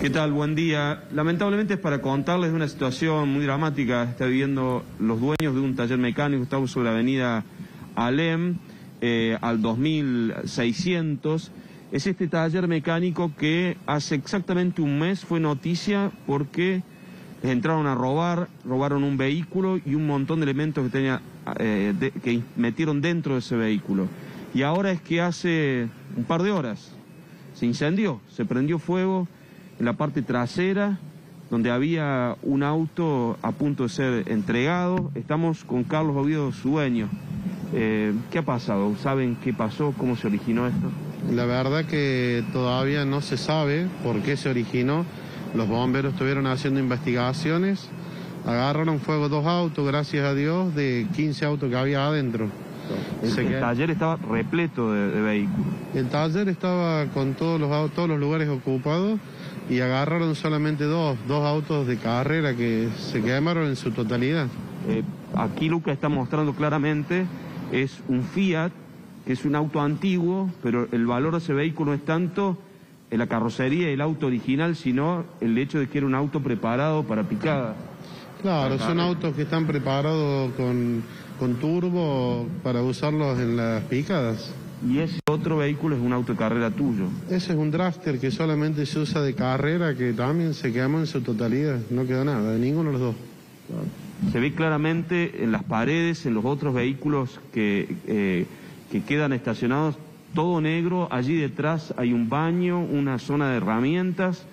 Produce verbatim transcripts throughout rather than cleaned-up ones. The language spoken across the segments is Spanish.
¿Qué tal? Buen día. Lamentablemente es para contarles de una situación muy dramática. Está viviendo los dueños de un taller mecánico. Estamos sobre la avenida Alem, eh, al dos mil seiscientos. Es este taller mecánico que hace exactamente un mes fue noticia porque les entraron a robar, robaron un vehículo y un montón de elementos que, tenía, eh, de, que metieron dentro de ese vehículo. Y ahora es que hace un par de horas se incendió, se prendió fuego en la parte trasera, donde había un auto a punto de ser entregado. Estamos con Carlos Oviedo, su dueño. Eh, ¿Qué ha pasado? ¿Saben qué pasó? ¿Cómo se originó esto? La verdad que todavía no se sabe por qué se originó. Los bomberos estuvieron haciendo investigaciones. Agarraron fuego dos autos, gracias a Dios, de quince autos que había adentro. El, el que... taller estaba repleto de, de vehículos. El taller estaba con todos los autos, todos los lugares ocupados, y agarraron solamente dos, dos autos de carrera que se quemaron en su totalidad. Eh, aquí Luca está mostrando claramente, es un Fiat, que es un auto antiguo, pero el valor de ese vehículo no es tanto en la carrocería del auto original, sino el hecho de que era un auto preparado para picada. Claro, para son carrera. Autos que están preparados con, con turbo para usarlos en las picadas. ¿Y ese otro vehículo es un auto de carrera tuyo? Ese es un dragster que solamente se usa de carrera, que también se quemó en su totalidad. No quedó nada, de ninguno de los dos. Se ve claramente en las paredes, en los otros vehículos que, eh, que quedan estacionados, todo negro. Allí detrás hay un baño, una zona de herramientas,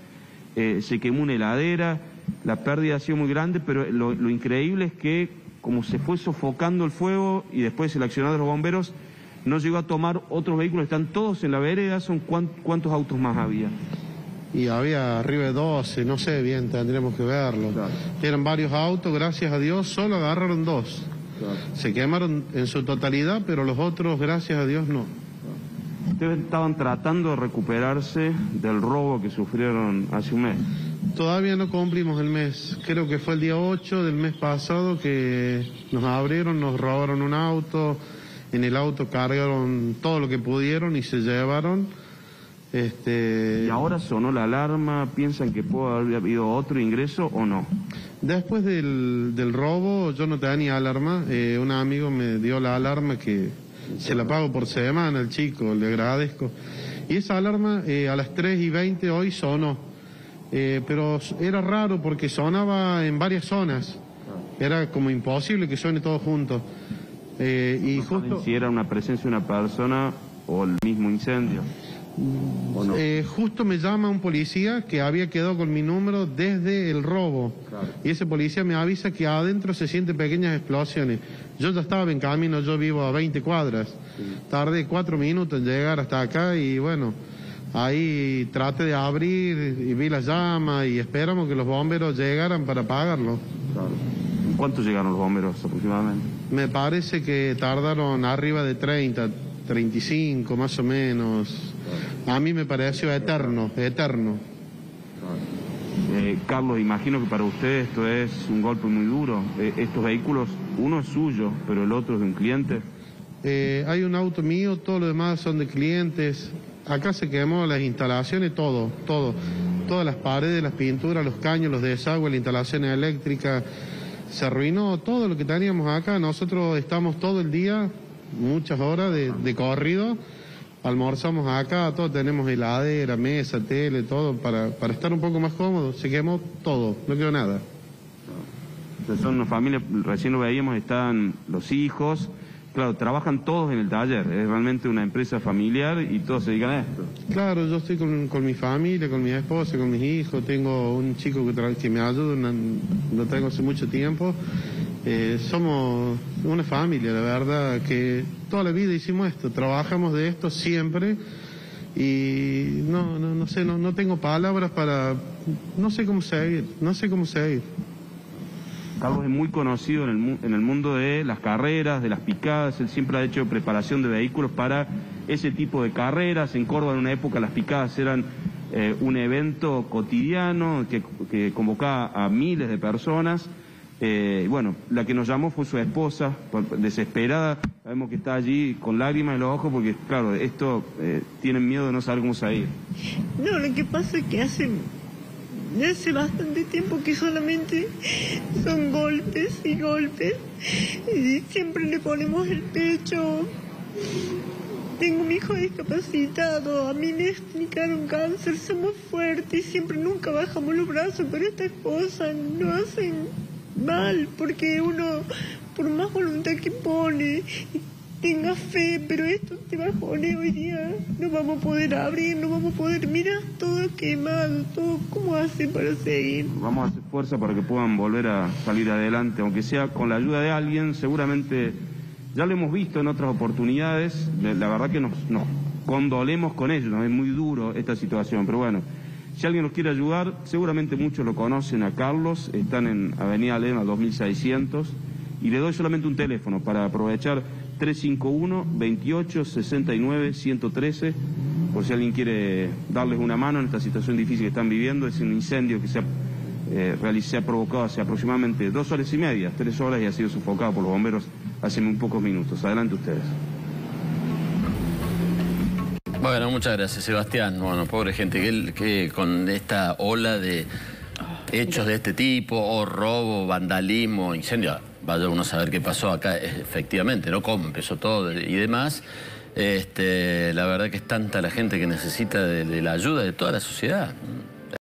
eh, se quemó una heladera. La pérdida ha sido muy grande, pero lo, lo increíble es que como se fue sofocando el fuego y después el accionar de los bomberos, no llegó a tomar otros vehículos, están todos en la vereda. ¿Son cuántos autos más había? Y había arriba de doce, no sé bien, tendremos que verlo. Claro. Eran varios autos, gracias a Dios, solo agarraron dos. Claro. Se quemaron en su totalidad, pero los otros, gracias a Dios, no. Claro. Ustedes estaban tratando de recuperarse del robo que sufrieron hace un mes. Todavía no cumplimos el mes, creo que fue el día ocho del mes pasado que nos abrieron, nos robaron un auto. En el auto cargaron todo lo que pudieron y se llevaron. Este... ¿Y ahora sonó la alarma? ¿Piensan que puede haber habido otro ingreso o no? Después del, del robo yo no tenía ni alarma. Eh, un amigo me dio la alarma que se la pago por semana al chico, le agradezco. Y esa alarma eh, a las tres y veinte hoy sonó. Eh, pero era raro porque sonaba en varias zonas. Era como imposible que suene todo junto. Eh, y no saben justo, si era una presencia de una persona o el mismo incendio. ¿O no? eh, justo me llama un policía que había quedado con mi número desde el robo. Claro. Y ese policía me avisa que adentro se sienten pequeñas explosiones. Yo ya estaba en camino, yo vivo a veinte cuadras. Sí. Tardé cuatro minutos en llegar hasta acá y bueno, ahí traté de abrir y vi las llamas y esperamos que los bomberos llegaran para apagarlo. Claro. ¿Cuántos llegaron los bomberos aproximadamente? Me parece que tardaron arriba de treinta, treinta y cinco más o menos. A mí me pareció eterno, eterno. Eh, Carlos, imagino que para usted esto es un golpe muy duro. Eh, estos vehículos, uno es suyo, pero el otro es de un cliente. Eh, hay un auto mío, todos los demás son de clientes. Acá se quemó las instalaciones, todo, todo. Todas las paredes, las pinturas, los caños, los desagües, las instalaciones eléctricas. Se arruinó todo lo que teníamos acá. Nosotros estamos todo el día, muchas horas de, de corrido, almorzamos acá, todo, tenemos heladera, mesa, tele, todo, para, para estar un poco más cómodos. Se quemó todo, no quedó nada. Son una familia, recién lo veíamos, están los hijos, claro, trabajan todos en el taller, es realmente una empresa familiar y todos se dedican a esto. Claro, yo estoy con, con mi familia, con mi esposa, con mis hijos, tengo un chico que, tra que me ayuda, una, lo tengo hace mucho tiempo. Eh, somos una familia, la verdad, que toda la vida hicimos esto, trabajamos de esto siempre y no, no, no sé, no, no tengo palabras para, no sé cómo seguir, no sé cómo seguir. Carlos es muy conocido en el, mu en el mundo de las carreras, de las picadas. Él siempre ha hecho preparación de vehículos para ese tipo de carreras. En Córdoba en una época las picadas eran eh, un evento cotidiano que, que convocaba a miles de personas. Eh, bueno, la que nos llamó fue su esposa, desesperada. Sabemos que está allí con lágrimas en los ojos porque, claro, esto eh, tienen miedo de no saber cómo salir. No, lo que pasa es que hace Ya hace bastante tiempo que solamente son golpes y golpes. Y siempre le ponemos el pecho. Tengo un hijo discapacitado, a mí me explicaron cáncer, somos fuertes, siempre nunca bajamos los brazos, pero estas cosas no hacen mal, porque uno, por más voluntad que pone, tenga fe, pero esto te bajone hoy día, no vamos a poder abrir, no vamos a poder, mira, todo quemado, todo, ¿cómo hace para seguir? Vamos a hacer fuerza para que puedan volver a salir adelante, aunque sea con la ayuda de alguien, seguramente... Ya lo hemos visto en otras oportunidades, la verdad que nos, nos condolemos con ellos, es muy duro esta situación, pero bueno, si alguien nos quiere ayudar, seguramente muchos lo conocen a Carlos, están en Avenida Alem dos mil seiscientos, y le doy solamente un teléfono para aprovechar tres cinco uno, veintiocho, sesenta y nueve, ciento trece, por si alguien quiere darles una mano en esta situación difícil que están viviendo. Es un incendio que se ha, eh, realiz, se ha provocado hace aproximadamente dos horas y media, tres horas, y ha sido sofocado por los bomberos hace muy pocos minutos. Adelante ustedes. Bueno, muchas gracias, Sebastián. Bueno, pobre gente que, que con esta ola de hechos de este tipo, o robo, vandalismo, incendio, vaya uno a saber qué pasó acá, efectivamente, ¿no? Cómo empezó todo y demás. Este, la verdad que es tanta la gente que necesita de, de la ayuda de toda la sociedad.